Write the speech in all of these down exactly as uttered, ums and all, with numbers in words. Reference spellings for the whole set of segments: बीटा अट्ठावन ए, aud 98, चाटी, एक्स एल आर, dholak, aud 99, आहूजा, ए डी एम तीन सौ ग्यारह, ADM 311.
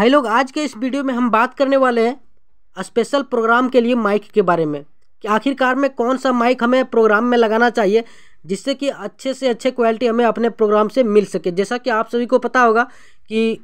भाई लोग, आज के इस वीडियो में हम बात करने वाले हैं स्पेशल प्रोग्राम के लिए माइक के बारे में कि आखिरकार में कौन सा माइक हमें प्रोग्राम में लगाना चाहिए जिससे कि अच्छे से अच्छे क्वालिटी हमें अपने प्रोग्राम से मिल सके। जैसा कि आप सभी को पता होगा कि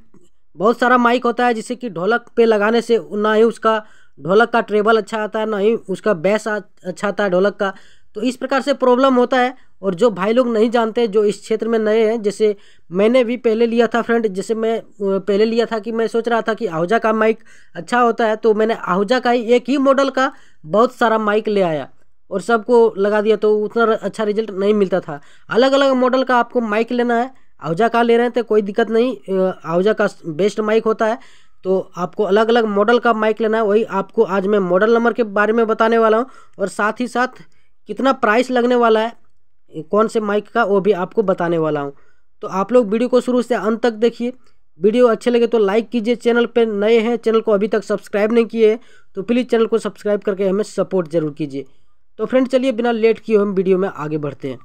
बहुत सारा माइक होता है जिससे कि ढोलक पे लगाने से ना ही उसका ढोलक का ट्रेबल अच्छा आता है, ना ही उसका बेस अच्छा आता है ढोलक का। तो इस प्रकार से प्रॉब्लम होता है। और जो भाई लोग नहीं जानते, जो इस क्षेत्र में नए हैं, जैसे मैंने भी पहले लिया था फ्रेंड, जैसे मैं पहले लिया था कि मैं सोच रहा था कि आहूजा का माइक अच्छा होता है, तो मैंने आहूजा का ही एक ही मॉडल का बहुत सारा माइक ले आया और सबको लगा दिया, तो उतना अच्छा रिजल्ट नहीं मिलता था। अलग अलग मॉडल का आपको माइक लेना है। आहूजा का ले रहे हैं तो कोई दिक्कत नहीं, आहूजा का बेस्ट माइक होता है। तो आपको अलग अलग मॉडल का माइक लेना है। वही आपको आज मैं मॉडल नंबर के बारे में बताने वाला हूँ और साथ ही साथ कितना प्राइस लगने वाला है कौन से माइक का वो भी आपको बताने वाला हूँ। तो आप लोग वीडियो को शुरू से अंत तक देखिए। वीडियो अच्छे लगे तो लाइक कीजिए। चैनल पर नए हैं, चैनल को अभी तक सब्सक्राइब नहीं किए हैं तो प्लीज़ चैनल को सब्सक्राइब करके हमें सपोर्ट जरूर कीजिए। तो फ्रेंड चलिए बिना लेट किए हम वीडियो में आगे बढ़ते हैं।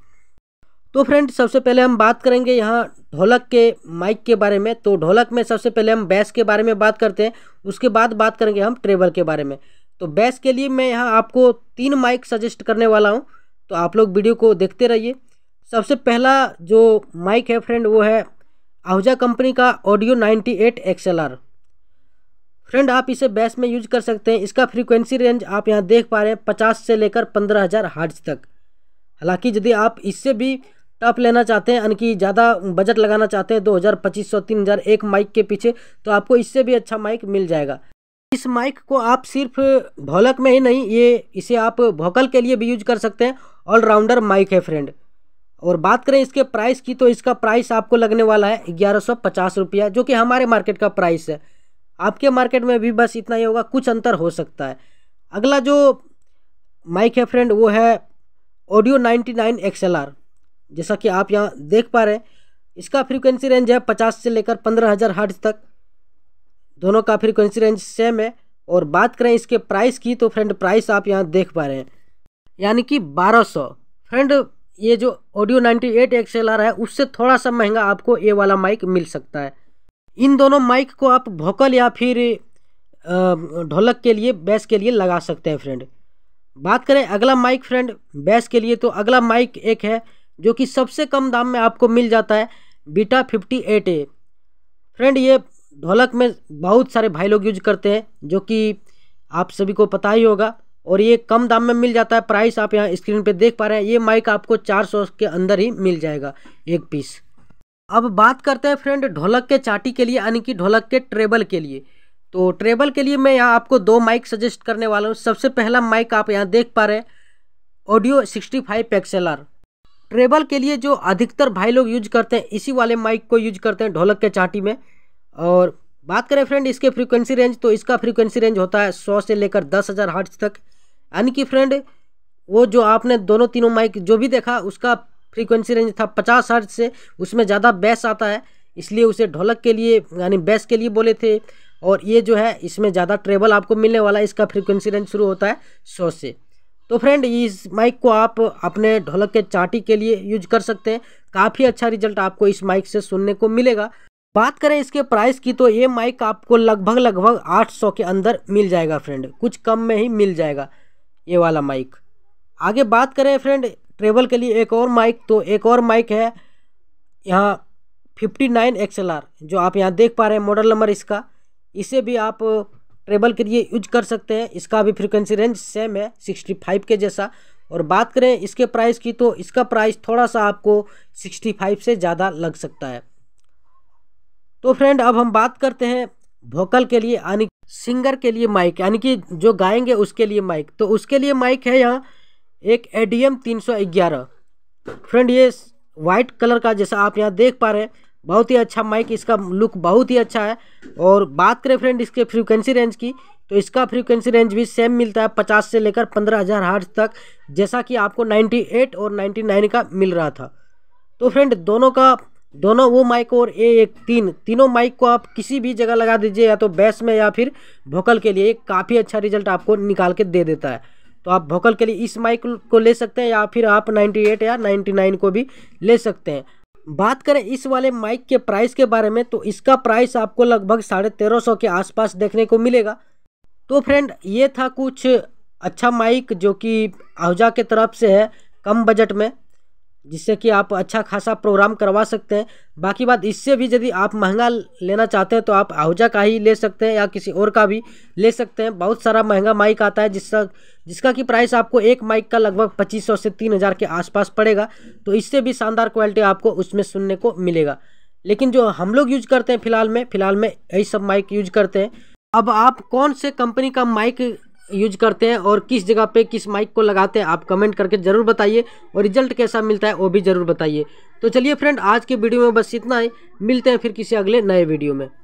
तो फ्रेंड सबसे पहले हम बात करेंगे यहाँ ढोलक के माइक के बारे में। तो ढोलक में सबसे पहले हम बेस के बारे में बात करते हैं, उसके बाद बात करेंगे हम ट्रेबल के बारे में। तो बेस के लिए मैं यहाँ आपको तीन माइक सजेस्ट करने वाला हूँ, तो आप लोग वीडियो को देखते रहिए। सबसे पहला जो माइक है फ्रेंड वो है आहूजा कंपनी का ऑडियो अट्ठानवे एक्स एल आर। फ्रेंड आप इसे बेस में यूज कर सकते हैं। इसका फ्रीक्वेंसी रेंज आप यहाँ देख पा रहे हैं पचास से लेकर पंद्रह हज़ार हर्ट्ज तक। हालांकि यदि आप इससे भी टॉप लेना चाहते हैं, यानी कि ज़्यादा बजट लगाना चाहते हैं, दो हज़ार पच्चीस सौ तीन हज़ार एक माइक के पीछे, तो आपको इससे भी अच्छा माइक मिल जाएगा। इस माइक को आप सिर्फ ढोलक में ही नहीं, ये इसे आप वोकल के लिए भी यूज कर सकते हैं। ऑलराउंडर माइक है फ्रेंड। और बात करें इसके प्राइस की, तो इसका प्राइस आपको लगने वाला है ग्यारह सौ पचास रुपया, जो कि हमारे मार्केट का प्राइस है। आपके मार्केट में भी बस इतना ही होगा, कुछ अंतर हो सकता है। अगला जो माइक है फ्रेंड वो है ऑडियो निन्यानवे एक्स एल आर। जैसा कि आप यहाँ देख पा रहे हैं, इसका फ्रीक्वेंसी रेंज है पचास से लेकर पंद्रह हज़ार हर्ट्ज तक। दोनों का फ्रीक्वेंसी रेंज सेम है। और बात करें इसके प्राइस की, तो फ्रेंड प्राइस आप यहाँ देख पा रहे हैं, यानी कि बारह सौ। फ्रेंड ये जो ऑडियो अट्ठानवे एक्स एल आर है उससे थोड़ा सा महंगा आपको ये वाला माइक मिल सकता है। इन दोनों माइक को आप वोकल या फिर ढोलक के लिए, बेस के लिए लगा सकते हैं फ्रेंड। बात करें अगला माइक फ्रेंड बेस के लिए, तो अगला माइक एक है जो कि सबसे कम दाम में आपको मिल जाता है, बीटा अट्ठावन ए। फ्रेंड ये ढोलक में बहुत सारे भाई लोग यूज करते हैं, जो कि आप सभी को पता ही होगा। और ये कम दाम में मिल जाता है। प्राइस आप यहाँ स्क्रीन पे देख पा रहे हैं। ये माइक आपको चार सौ के अंदर ही मिल जाएगा एक पीस। अब बात करते हैं फ्रेंड ढोलक के चाटी के लिए, यानी कि ढोलक के ट्रेबल के लिए। तो ट्रेबल के लिए मैं यहाँ आपको दो माइक सजेस्ट करने वाला हूँ। सबसे पहला माइक आप यहाँ देख पा रहे हैं, audio sixty five एक्स एल आर। Treble के लिए जो अधिकतर भाई लोग यूज करते हैं, इसी वाले माइक को यूज करते हैं ढोलक के चाटी में। और बात करें फ्रेंड इसके फ्रीक्वेंसी रेंज, तो इसका फ्रीक्वेंसी रेंज होता है सौ से लेकर दस हज़ार हर्ट्ज तक। यानी कि फ्रेंड वो जो आपने दोनों तीनों माइक जो भी देखा उसका फ्रीक्वेंसी रेंज था पचास हर्ट्ज से, उसमें ज़्यादा बेस आता है इसलिए उसे ढोलक के लिए यानी बेस के लिए बोले थे। और ये जो है इसमें ज़्यादा ट्रेबल आपको मिलने वाला है। इसका फ्रीक्वेंसी रेंज शुरू होता है सौ से। तो फ्रेंड इस माइक को आप अपने ढोलक के चाटी के लिए यूज कर सकते हैं। काफ़ी अच्छा रिजल्ट आपको इस माइक से सुनने को मिलेगा। बात करें इसके प्राइस की, तो ये माइक आपको लगभग लगभग आठ सौ के अंदर मिल जाएगा फ्रेंड, कुछ कम में ही मिल जाएगा ये वाला माइक। आगे बात करें फ्रेंड ट्रेबल के लिए एक और माइक, तो एक और माइक है यहाँ fifty nine एक्स एल आर, जो आप यहाँ देख पा रहे हैं मॉडल नंबर इसका। इसे भी आप ट्रेबल के लिए यूज कर सकते हैं। इसका भी फ्रिक्वेंसी रेंज सेम है सिक्सटी फाइव के जैसा। और बात करें इसके प्राइस की, तो इसका प्राइस थोड़ा सा आपको सिक्सटी फाइव से ज़्यादा लग सकता है। तो फ्रेंड अब हम बात करते हैं वोकल के लिए, यानी सिंगर के लिए माइक, यानी कि जो गाएंगे उसके लिए माइक। तो उसके लिए माइक है यहाँ एक ए डी एम तीन सौ ग्यारह। फ्रेंड ये वाइट कलर का, जैसा आप यहाँ देख पा रहे हैं, बहुत ही अच्छा माइक, इसका लुक बहुत ही अच्छा है। और बात करें फ्रेंड इसके फ्रीक्वेंसी रेंज की, तो इसका फ्रीक्वेंसी रेंज भी सेम मिलता है पचास से लेकर पंद्रह हज़ार हर्ट्ज तक, जैसा कि आपको नाइन्टी एट और नाइन्टी नाइन का मिल रहा था। तो फ्रेंड दोनों का दोनों वो माइक और ए एक तीन तीनों माइक को आप किसी भी जगह लगा दीजिए, या तो बेस में या फिर वोकल के लिए, काफ़ी अच्छा रिजल्ट आपको निकाल के दे देता है। तो आप वोकल के लिए इस माइक को ले सकते हैं, या फिर आप अट्ठानवे या निन्यानवे को भी ले सकते हैं। बात करें इस वाले माइक के प्राइस के बारे में तो इसका प्राइस आपको लगभग साढ़े तेरह सौ के आसपास देखने को मिलेगा। तो फ्रेंड ये था कुछ अच्छा माइक जो कि आहूजा के तरफ से है कम बजट में, जिससे कि आप अच्छा खासा प्रोग्राम करवा सकते हैं। बाकी बात इससे भी यदि आप महंगा लेना चाहते हैं तो आप आहूजा का ही ले सकते हैं या किसी और का भी ले सकते हैं। बहुत सारा महंगा माइक आता है जिसका जिसका कि प्राइस आपको एक माइक का लगभग पच्चीस सौ से तीन हज़ार के आसपास पड़ेगा। तो इससे भी शानदार क्वालिटी आपको उसमें सुनने को मिलेगा। लेकिन जो हम लोग यूज करते हैं फिलहाल में फिलहाल में यही सब माइक यूज करते हैं। अब आप कौन से कंपनी का माइक यूज करते हैं और किस जगह पे किस माइक को लगाते हैं आप कमेंट करके ज़रूर बताइए, और रिजल्ट कैसा मिलता है वो भी ज़रूर बताइए। तो चलिए फ्रेंड आज के वीडियो में बस इतना ही, मिलते हैं फिर किसी अगले नए वीडियो में।